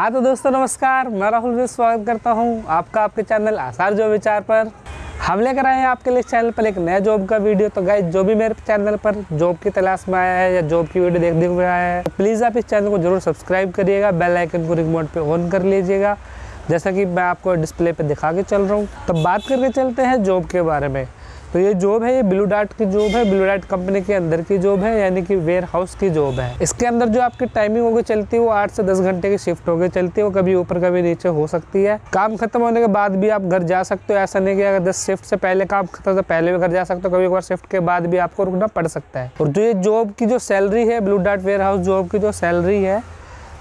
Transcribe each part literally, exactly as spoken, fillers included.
हाँ तो दोस्तों नमस्कार, मैं राहुल भी स्वागत करता हूँ आपका आपके चैनल आसार जॉब विचार पर। हम लेकर आए हैं आपके लिए चैनल पर एक नया जॉब का वीडियो। तो गाइस जो भी मेरे चैनल पर जॉब की तलाश में आया है या जॉब की वीडियो देखने में आया है तो प्लीज़ आप इस चैनल को जरूर सब्सक्राइब करिएगा, बेल आइकन को रिमोट पे ऑन कर लीजिएगा जैसा कि मैं आपको डिस्प्ले पर दिखा के चल रहा हूँ। तो बात करके चलते हैं जॉब के बारे में। तो ये जॉब है, ये ब्लू डार्ट की जॉब है, ब्लू डार्ट कंपनी के अंदर की जॉब है, यानी कि वेयर हाउस की जॉब है। इसके अंदर जो आपकी टाइमिंग होगी चलती है वो आठ से दस घंटे की शिफ्ट होगी चलती है, वो कभी ऊपर कभी नीचे हो सकती है। काम खत्म होने के बाद भी आप घर जा सकते हो, ऐसा नहीं कि अगर दस शिफ्ट से पहले काम खत्म से पहले भी घर जा सकते हो, कभी एक बार शिफ्ट के बाद भी आपको रुकना पड़ सकता है। और जो ये जॉब की जो सैलरी है, Blue Dart warehouse job की जो सैलरी है,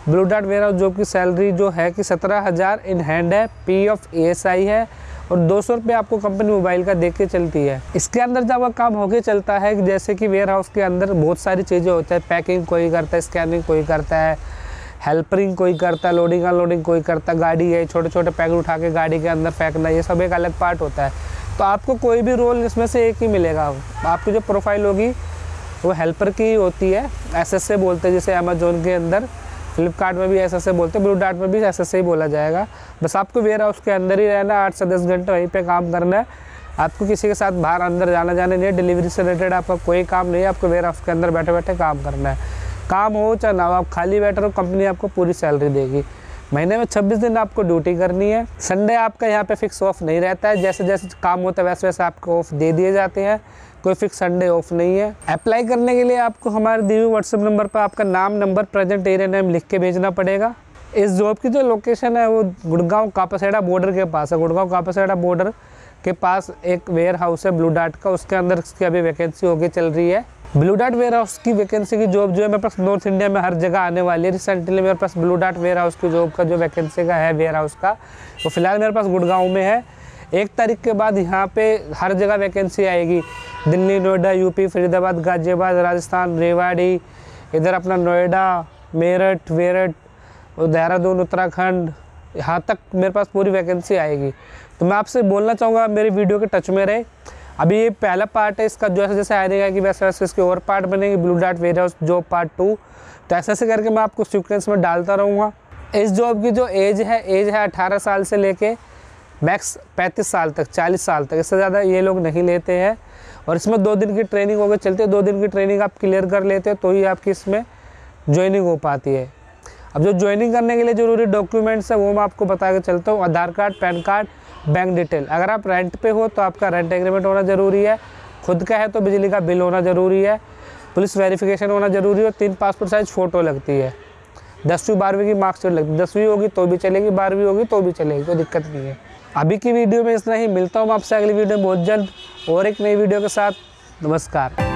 Blue Dart warehouse job की सैलरी जो है कि सत्रह हज़ार इन हैंड है, PF E S I है और दो सौ रुपये आपको कंपनी मोबाइल का देख के चलती है। इसके अंदर जब आपका काम होके चलता है जैसे कि वेयर हाउस के अंदर बहुत सारी चीज़ें होती है, पैकिंग कोई करता है, स्कैनिंग कोई करता है, हेल्परिंग कोई करता है, लोडिंग अनलोडिंग कोई करता है, गाड़ी है छोटे छोटे पैकेट उठा के गाड़ी के अंदर फेंकना, ये सब एक अलग पार्ट होता है। तो आपको कोई भी रोल इसमें से एक ही मिलेगा। आपकी जो प्रोफाइल होगी वो हेल्पर की होती है, एस एस ए बोलते हैं जैसे अमेजोन के अंदर, फ्लिपकार्ट में भी एस एस ए बोलते हैं, ब्लू डार्ट में भी एस एस ए बोला जाएगा। बस आपको वेयर हाउस के अंदर ही रहना, आठ से दस घंटे वहीं पे काम करना है, आपको किसी के साथ बाहर अंदर जाना जाने नहीं है, डिलीवरी से रिलेटेड आपका कोई काम नहीं है, आपको वेयर हाउस के अंदर बैठे बैठे काम करना है। काम हो चाहे ना हो, आप खाली बैठे रहो, कंपनी आपको पूरी सैलरी देगी। महीने में छब्बीस दिन आपको ड्यूटी करनी है। संडे आपका यहाँ पे फिक्स ऑफ नहीं रहता है, जैसे जैसे काम होता है वैसे वैसे आपको ऑफ दे दिए जाते हैं, कोई फिक्स संडे ऑफ नहीं है। अप्लाई करने के लिए आपको हमारे दिए हुए व्हाट्सएप नंबर पर आपका नाम, नंबर, प्रेजेंट एरिया नेम लिख के भेजना पड़ेगा। इस जॉब की जो लोकेशन है वो गुड़गांव कापासेड़ा बॉर्डर के पास है। गुड़गांव कापासेड़ा बॉर्डर के पास एक वेयर हाउस है ब्लू डार्ट का, उसके अंदर इसकी अभी वैकेंसी होगी चल रही है। ब्लू डार्ट वेयर हाउस की वैकेंसी की जॉब जो है मेरे पास नॉर्थ इंडिया में हर जगह आने वाली है। रिसेंटली मेरे पास ब्लू डार्ट वेयर हाउस की जॉब का जो वैकेंसी का है वेयर हाउस का वो तो फिलहाल मेरे पास गुड़गांव में है। एक तारीख के बाद यहाँ पे हर जगह वैकेंसी आएगी, दिल्ली, नोएडा, यूपी, फरीदाबाद, गाजियाबाद, राजस्थान, रेवाड़ी, इधर अपना नोएडा, मेरठ, वेरठ और देहरादून, उत्तराखंड, यहाँ तक मेरे पास पूरी वैकेंसी आएगी। तो मैं आपसे बोलना चाहूँगा मेरी वीडियो के टच में रहे। अभी ये पहला पार्ट है, इसका जैसे जैसे आएगा कि वैसे वैसे इसके और पार्ट बनेंगे, Blue Dart warehouse job part two. तो ऐसे ऐसे करके मैं आपको सीक्वेंस में डालता रहूँगा। इस जॉब की जो एज है, एज है अठारह साल से लेके मैक्स पैंतीस साल तक, चालीस साल तक, इससे ज़्यादा ये लोग नहीं लेते हैं। और इसमें दो दिन की ट्रेनिंग होकर चलती है, दो दिन की ट्रेनिंग आप क्लियर कर लेते हो तो ही आपकी इसमें ज्वाइनिंग हो पाती है। अब जो ज्वाइनिंग करने के लिए ज़रूरी डॉक्यूमेंट्स है वो मैं आपको बता के चलता हूँ, Aadhaar card, PAN card, bank detail. अगर आप रेंट पे हो तो आपका रेंट एग्रीमेंट होना ज़रूरी है, खुद का है तो बिजली का बिल होना ज़रूरी है, पुलिस वेरिफिकेशन होना ज़रूरी है और तीन पासपोर्ट साइज़ फ़ोटो लगती है, दसवीं बारहवीं की मार्कशीट लगती है, दसवीं होगी तो भी चलेगी, बारहवीं होगी तो भी चलेगी, कोई दिक्कत नहीं है। अभी की वीडियो में इतना ही, मिलता हूँ आपसे अगली वीडियो में बहुत जल्द और एक नई वीडियो के साथ। नमस्कार।